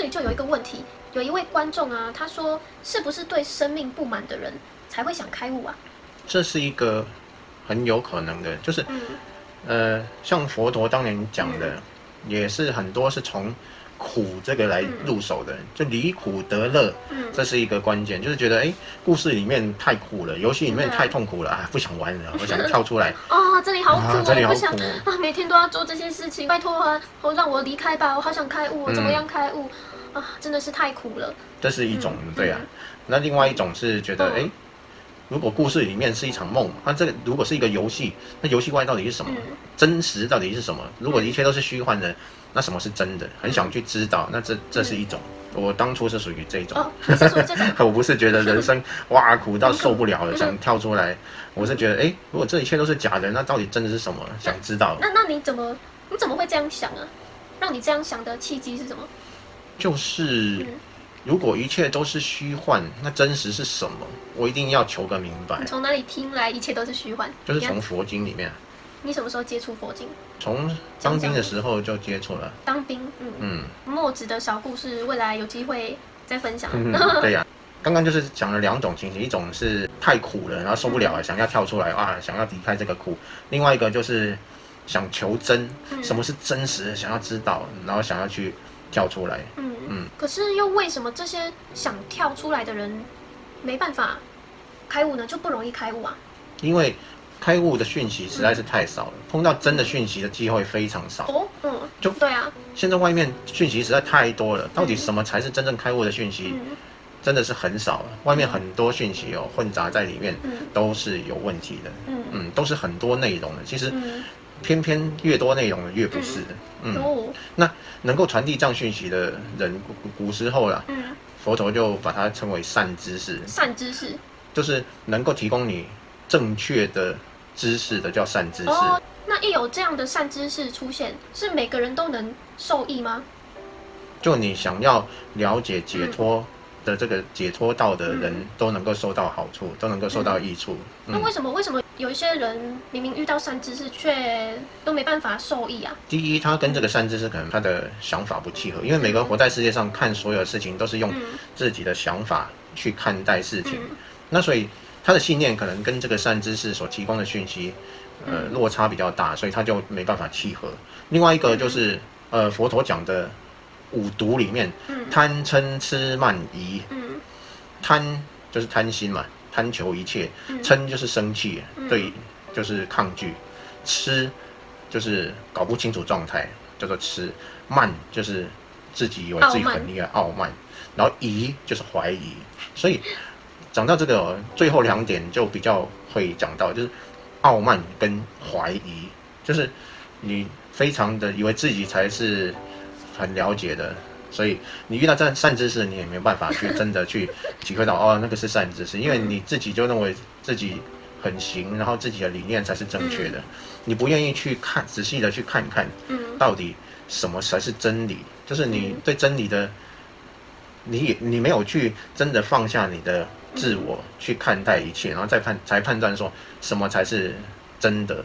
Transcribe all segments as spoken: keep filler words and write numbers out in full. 这里就有一个问题，有一位观众啊，他说是不是对生命不满的人才会想开悟啊？这是一个很有可能的，就是、嗯、呃，像佛陀当年讲的，嗯、也是很多是从苦这个来入手的，嗯、就离苦得乐，嗯、这是一个关键，就是觉得哎、欸，故事里面太苦了，游戏里面太痛苦了、嗯、啊，不想玩了，我想跳出来。哦，这里好苦，啊、这里好苦我不想啊，每天都要做这些事情，拜托啊，我让我离开吧，我好想开悟，我怎么样开悟？嗯 啊，真的是太苦了。这是一种，嗯、对啊。嗯、那另外一种是觉得，哎、嗯，如果故事里面是一场梦，那、啊、这个如果是一个游戏，那游戏外到底是什么？嗯、真实到底是什么？如果一切都是虚幻的，那什么是真的？很想去知道。那这这是一种，嗯、我当初是属于这种。哦、是属于这种我不是觉得人生哇苦到受不了了，嗯、想跳出来。我是觉得，哎，如果这一切都是假的，那到底真的是什么？想知道。那那你怎么你怎么会这样想啊？让你这样想的契机是什么？ 就是，如果一切都是虚幻，那真实是什么？我一定要求个明白。你从哪里听来一切都是虚幻？就是从佛经里面。你什么时候接触佛经？从当兵的时候就接触了。当兵，嗯嗯。墨子的小故事，未来有机会再分享。嗯、对呀、啊，刚刚就是讲了两种情形，一种是太苦了，然后受不了了，嗯、想要跳出来啊，想要离开这个苦；另外一个就是想求真，嗯、什么是真实，想要知道，然后想要去。 跳出来，嗯嗯，嗯可是又为什么这些想跳出来的人没办法开悟呢？就不容易开悟啊？因为开悟的讯息实在是太少了，嗯、碰到真的讯息的机会非常少。哦，嗯，就对啊。现在外面讯息实在太多了，到底什么才是真正开悟的讯息？嗯、真的是很少了，外面很多讯息哦，混杂在里面，嗯、都是有问题的。嗯嗯，都是很多内容的，其实。嗯 偏偏越多内容越不是，嗯，嗯哦、那能够传递这样讯息的人，古时候啦，嗯、佛陀就把它称为善知识。善知识就是能够提供你正确的知识的叫善知识。哦，那一有这样的善知识出现，是每个人都能受益吗？就你想要了解解脱的这个解脱道的人，嗯、都能够受到好处，都能够受到益处。嗯嗯、那为什么？为什么？ 有一些人明明遇到善知识，却都没办法受益啊。第一，他跟这个善知识可能他的想法不契合，因为每个人活在世界上看所有的事情都是用自己的想法去看待事情，嗯、那所以他的信念可能跟这个善知识所提供的讯息，呃，落差比较大，所以他就没办法契合。另外一个就是，呃，佛陀讲的五毒里面，贪嗔痴慢疑，嗯、贪就是贪心嘛。 贪求一切，嗔就是生气，嗯、对，就是抗拒；痴就是搞不清楚状态，叫做痴；慢就是自己以为自己很厉害，傲慢；傲慢然后疑就是怀疑。所以讲到这个、哦、最后两点，就比较会讲到，就是傲慢跟怀疑，就是你非常的以为自己才是很了解的。 所以你遇到这善知识，你也没有办法去真的去体会到哦，那个是善知识，因为你自己就认为自己很行，然后自己的理念才是正确的，嗯、你不愿意去看仔细的去看看，到底什么才是真理？嗯、就是你对真理的，你也你没有去真的放下你的自我、嗯、去看待一切，然后再判才判断说什么才是真的。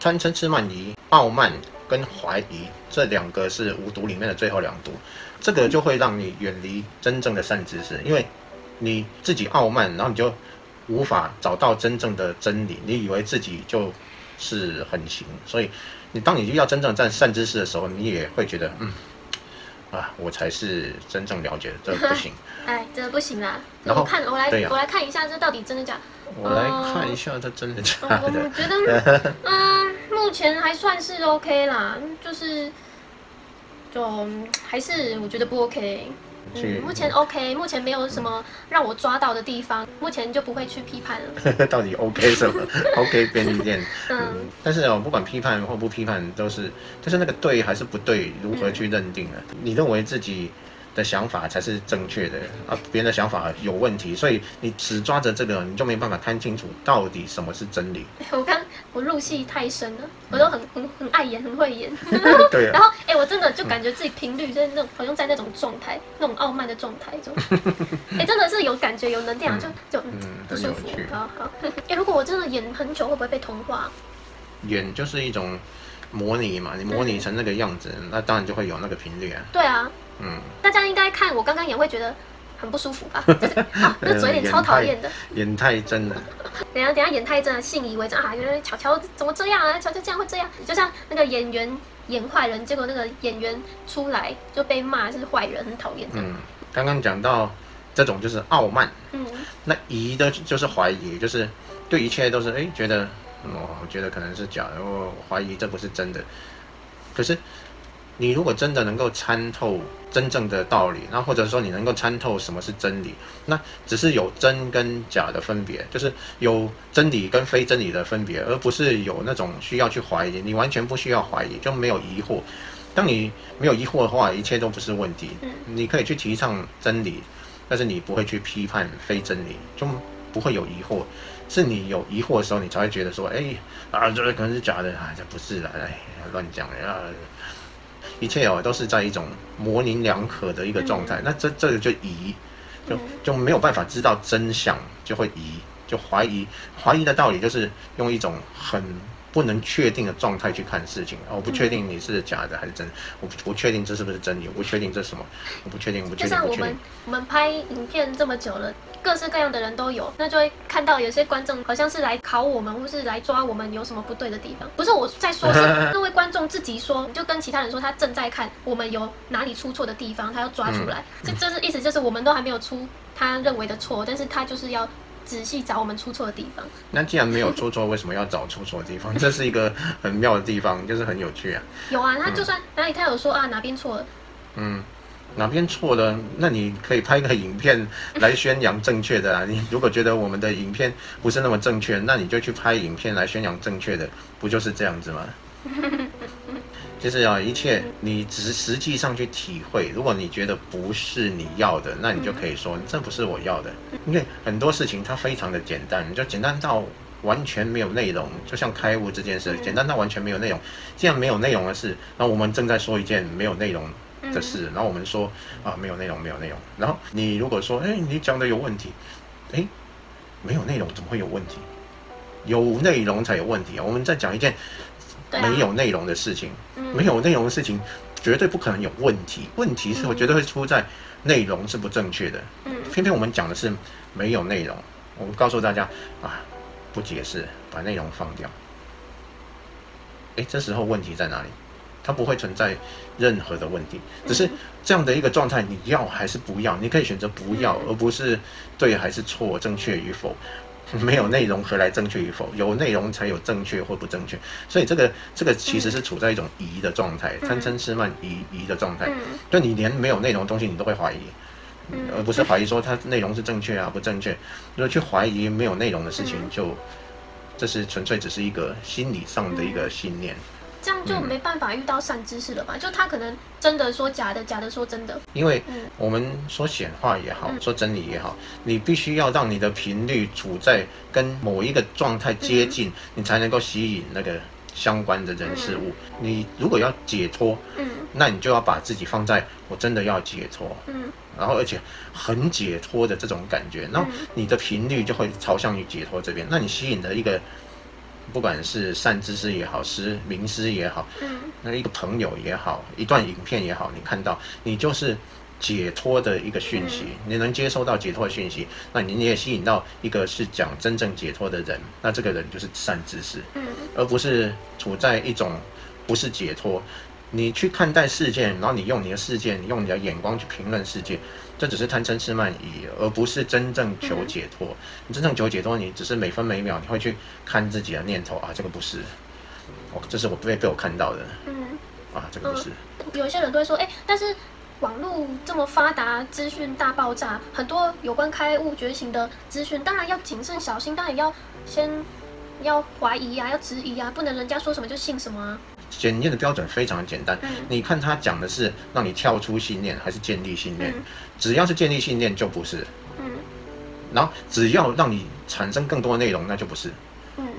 贪嗔痴慢疑，傲慢。 跟怀疑这两个是五毒里面的最后两毒，这个就会让你远离真正的善知识，因为你自己傲慢，然后你就无法找到真正的真理，你以为自己就是很行，所以你当你遇到真正的善知识的时候，你也会觉得嗯啊，我才是真正了解的，这个、不行，哎，这个、不行啦。然后我看我来、啊、我来看一下这到底真的假的，我来看一下这真的假的，呃、我觉得嗯。目前还算是 OK 啦，就是就还是我觉得不 OK， 嗯，目前 OK， 目前没有什么让我抓到的地方，目前就不会去批判了。到底 OK 什么？OK 便利店。嗯，嗯但是哦，不管批判或不批判，都是就是那个对还是不对，如何去认定啊？嗯、你认为自己的想法才是正确的啊，别人的想法有问题，所以你只抓着这个，你就没办法看清楚到底什么是真理。我刚。 我入戏太深了，我都很很很爱演，很会演。对、啊。然后，哎、欸，我真的就感觉自己频率就是那种，好像在那种状态，那种傲慢的状态中。哎、欸，真的是有感觉，有能量，就就嗯不舒服。好好。哎、欸，如果我真的演很久，会不会被同化？演就是一种模拟嘛，你模拟成那个样子，嗯、那当然就会有那个频率啊。对啊。嗯。大家应该。看我刚刚也会觉得很不舒服吧？就是啊，那嘴脸超讨厌的，演太真了。等下等下演太真了，信以为真啊！原来巧巧怎么这样啊？巧巧这样会这样，就像那个演员演坏人，结果那个演员出来就被骂是坏人，很讨厌。嗯，刚刚讲到这种就是傲慢，嗯，那疑的就是怀疑，就是对一切都是哎、欸、觉得。哦，我觉得可能是假的，我怀疑这不是真的。可是，你如果真的能够参透真正的道理，那或者说你能够参透什么是真理，那只是有真跟假的分别，就是有真理跟非真理的分别，而不是有那种需要去怀疑。你完全不需要怀疑，就没有疑惑。当你没有疑惑的话，一切都不是问题。你可以去提倡真理，但是你不会去批判非真理，就不会有疑惑。是你有疑惑的时候，你才会觉得说，哎、欸，啊，这可能是假的，啊，这不是啦，哎，乱讲的啊，一切哦都是在一种模棱两可的一个状态。嗯、那这这个就疑，就就没有办法知道真相，就会疑，就怀疑。怀疑的道理就是用一种很不能确定的状态去看事情。哦、我不确定你是假的还是真的，我不确定这是不是真理，我不确定这是什么，我不确定，我不确定。就像我们我们拍影片这么久了。各式各样的人都有，那就会看到有些观众好像是来考我们，或是来抓我们有什么不对的地方。不是我在说什么，那位观众自己说，就跟其他人说他正在看我们有哪里出错的地方，他要抓出来。这、嗯、这是意思就是我们都还没有出他认为的错，但是他就是要仔细找我们出错的地方。那既然没有出错，为什么要找出错的地方？这是一个很妙的地方，就是很有趣啊。有啊，他就算哪里他有说啊哪边错了，嗯。哪边错了？那你可以拍个影片来宣扬正确的啊！你如果觉得我们的影片不是那么正确，那你就去拍影片来宣扬正确的，不就是这样子吗？就是啊，一切你只是实际上去体会。如果你觉得不是你要的，那你就可以说这不是我要的。因为很多事情它非常的简单，就简单到完全没有内容，就像开悟这件事，简单到完全没有内容。既然没有内容的事，那我们正在说一件没有内容的事，然后我们说啊，没有内容，没有内容。然后你如果说，哎，你讲的有问题，哎，没有内容怎么会有问题？有内容才有问题啊！我们在讲一件没有内容的事情，啊、没有内容的事情绝对不可能有问题。问题是我觉得会出在内容是不正确的。嗯、偏偏我们讲的是没有内容，我告诉大家啊，不解释，把内容放掉。哎，这时候问题在哪里？它不会存在任何的问题，只是这样的一个状态，你要还是不要？你可以选择不要，而不是对还是错、正确与否。没有内容何来正确与否？有内容才有正确或不正确。所以这个这个其实是处在一种疑的状态，贪嗔痴慢疑疑的状态。就你连没有内容的东西你都会怀疑，而不是怀疑说它内容是正确啊不正确。如果去怀疑没有内容的事情，就这是纯粹只是一个心理上的一个信念。这样就没办法遇到善知识了吧？嗯、就他可能真的说假的，假的说真的。因为我们说显化也好，嗯、说真理也好，你必须要让你的频率处在跟某一个状态接近，嗯、你才能够吸引那个相关的人事物。嗯、你如果要解脱，嗯、那你就要把自己放在我真的要解脱，嗯、然后而且很解脱的这种感觉，然后你的频率就会朝向于解脱这边。那你吸引的一个。不管是善知识也好，师名师也好，那一个朋友也好，一段影片也好，你看到你就是解脱的一个讯息，你能接收到解脱的讯息，那你也吸引到一个是讲真正解脱的人，那这个人就是善知识，而不是处在一种不是解脱。你去看待事件，然后你用你的事件，你用你的眼光去评论世界，这只是贪嗔痴慢疑，而不是真正求解脱。嗯、你真正求解脱，你只是每分每秒你会去看自己的念头啊，这个不是，哦，这是我被被我看到的，嗯，啊，这个不是。呃、有些人都会说，哎、欸，但是网络这么发达，资讯大爆炸，很多有关开悟觉醒的资讯，当然要谨慎小心，当然也要先要怀疑啊，要质疑啊，不能人家说什么就信什么啊。检验的标准非常简单，你看他讲的是让你跳出信念还是建立信念，只要是建立信念就不是，然后只要让你产生更多的内容那就不是。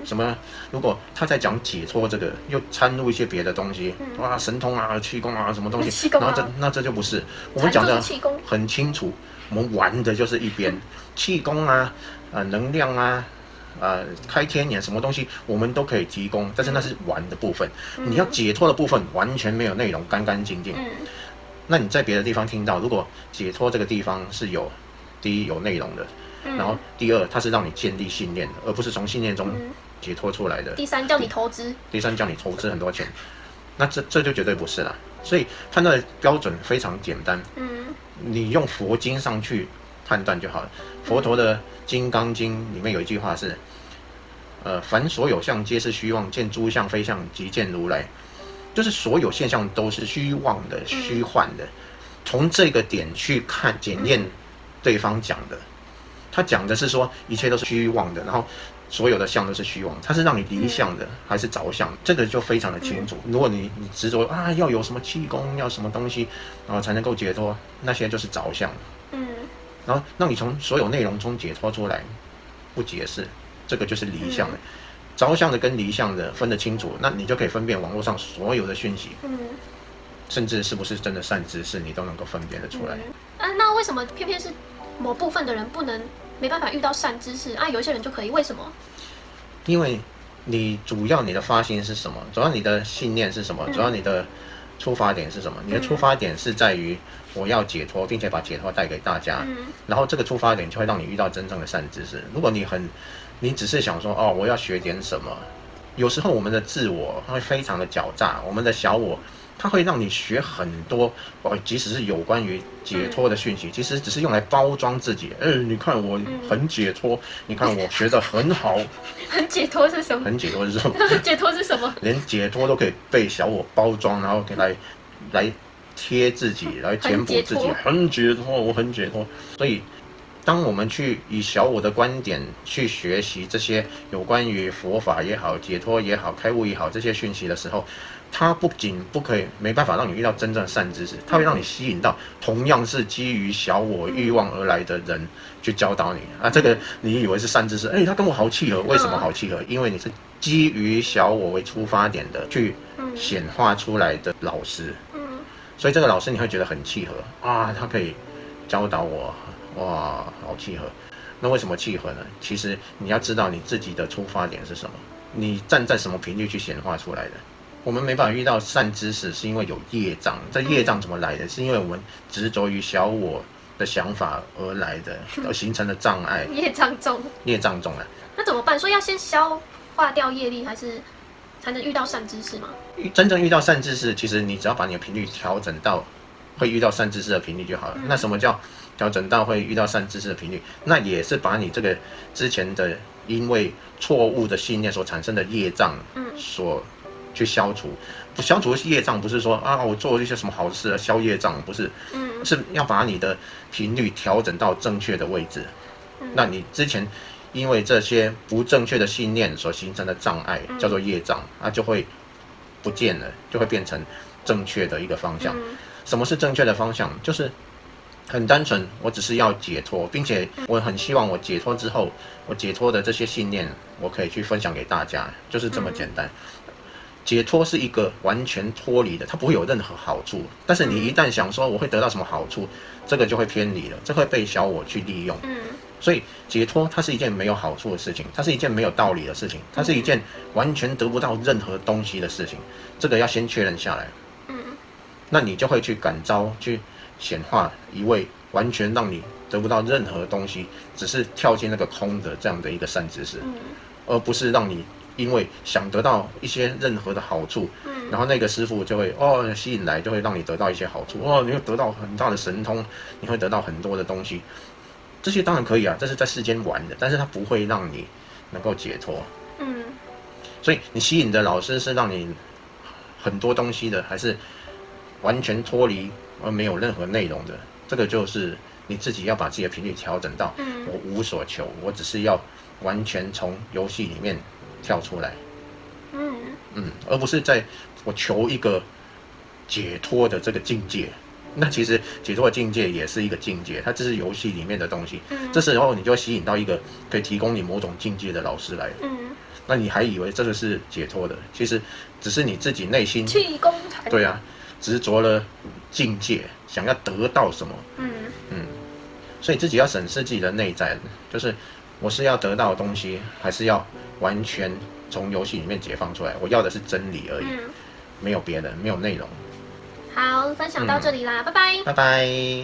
什么？如果他在讲解脱这个，又掺入一些别的东西，哇，神通啊、气功啊什么东西，然后这那这就不是。我们讲的很清楚，我们玩的就是一边气功啊、啊能量啊。呃，开天眼什么东西我们都可以提供，但是那是玩的部分，嗯、你要解脱的部分完全没有内容，干干净净。嗯、那你在别的地方听到，如果解脱这个地方是有第一有内容的，嗯、然后第二它是让你建立信念的，而不是从信念中解脱出来的。嗯、第三叫你投资，第三叫你投资很多钱，那这这就绝对不是啦。所以判断的标准非常简单，嗯，你用佛经上去判断就好了。佛陀的《金刚经》里面有一句话是：呃，凡所有相皆是虚妄，见诸相非相，即见如来。就是所有现象都是虚妄的、虚幻的，从这个点去看检验对方讲的，他讲的是说一切都是虚妄的，然后所有的相都是虚妄，他是让你离相的还是着相，这个就非常的清楚。如果你你执着啊要有什么气功，要什么东西，然后才能够解脱，那些就是着相。嗯，然后让你从所有内容中解脱出来，不解释，这个就是离相了。着相的跟离相的分得清楚，那你就可以分辨网络上所有的讯息，嗯，甚至是不是真的善知识，你都能够分辨得出来。嗯、啊，那为什么偏偏是某部分的人不能没办法遇到善知识啊？有一些人就可以，为什么？因为你主要你的发心是什么？主要你的信念是什么？主要你的出发点是什么？嗯、你的出发点是在于我要解脱，并且把解脱带给大家，嗯、然后这个出发点就会让你遇到真正的善知识。如果你很你只是想说哦，我要学点什么。有时候我们的自我会非常的狡诈，我们的小我，它会让你学很多哦，即使是有关于解脱的讯息，其实只是用来包装自己。哎、欸，你看我很解脱，嗯、你看我学得很好。很解脱是什么？很解脱是什么？解脱是什么？连解脱都可以被小我包装，然后来来贴自己，来填补自己。很解脱，我很解脱，所以。当我们去以小我的观点去学习这些有关于佛法也好、解脱也好、开悟也好这些讯息的时候，它不仅不可以没办法让你遇到真正的善知识，它会让你吸引到同样是基于小我欲望而来的人去教导你啊。这个你以为是善知识，哎，他跟我好契合，为什么好契合？因为你是基于小我为出发点的去显化出来的老师，所以这个老师你会觉得很契合啊，他可以教导我。哇，好契合！那为什么契合呢？其实你要知道你自己的出发点是什么，你站在什么频率去显化出来的。我们没办法遇到善知识，是因为有业障。这业障怎么来的？是因为我们执着于小我的想法而来的，而形成的障碍。业障重，业障重了。那怎么办？所以要先消化掉业力，还是才能遇到善知识吗？真正遇到善知识，其实你只要把你的频率调整到会遇到善知识的频率就好了。嗯、那什么叫？调整到会遇到善知识的频率，那也是把你这个之前的因为错误的信念所产生的业障，所去消除。不消除业障不是说啊我做一些什么好事消业障，不是，是要把你的频率调整到正确的位置。那你之前因为这些不正确的信念所形成的障碍叫做业障，它就会不见了，就会变成正确的一个方向。什么是正确的方向？就是。很单纯，我只是要解脱，并且我很希望我解脱之后，我解脱的这些信念，我可以去分享给大家，就是这么简单。解脱是一个完全脱离的，它不会有任何好处。但是你一旦想说我会得到什么好处，这个就会偏离了，这会被小我去利用。所以解脱它是一件没有好处的事情，它是一件没有道理的事情，它是一件完全得不到任何东西的事情。这个要先确认下来。那你就会去感召去。显化一位完全让你得不到任何东西，只是跳进那个空的这样的一个善知识，嗯、而不是让你因为想得到一些任何的好处，嗯、然后那个师父就会哦吸引来，就会让你得到一些好处哦，你会得到很大的神通，你会得到很多的东西，这些当然可以啊，这是在世间玩的，但是它不会让你能够解脱。嗯，所以你吸引的老师是让你很多东西的，还是完全脱离？而没有任何内容的，这个就是你自己要把自己的频率调整到，嗯、我无所求，我只是要完全从游戏里面跳出来，嗯嗯，而不是在我求一个解脱的这个境界。那其实解脱的境界也是一个境界，它只是游戏里面的东西。嗯、这时候你就会吸引到一个可以提供你某种境界的老师来，嗯、那你还以为这个是解脱的，其实只是你自己内心气功才对啊。执着了境界，想要得到什么？嗯嗯，所以自己要审视自己的内在，就是我是要得到的东西，还是要完全从游戏里面解放出来？我要的是真理而已，嗯、没有别的，没有内容。好，分享到这里啦，嗯、拜拜，拜拜。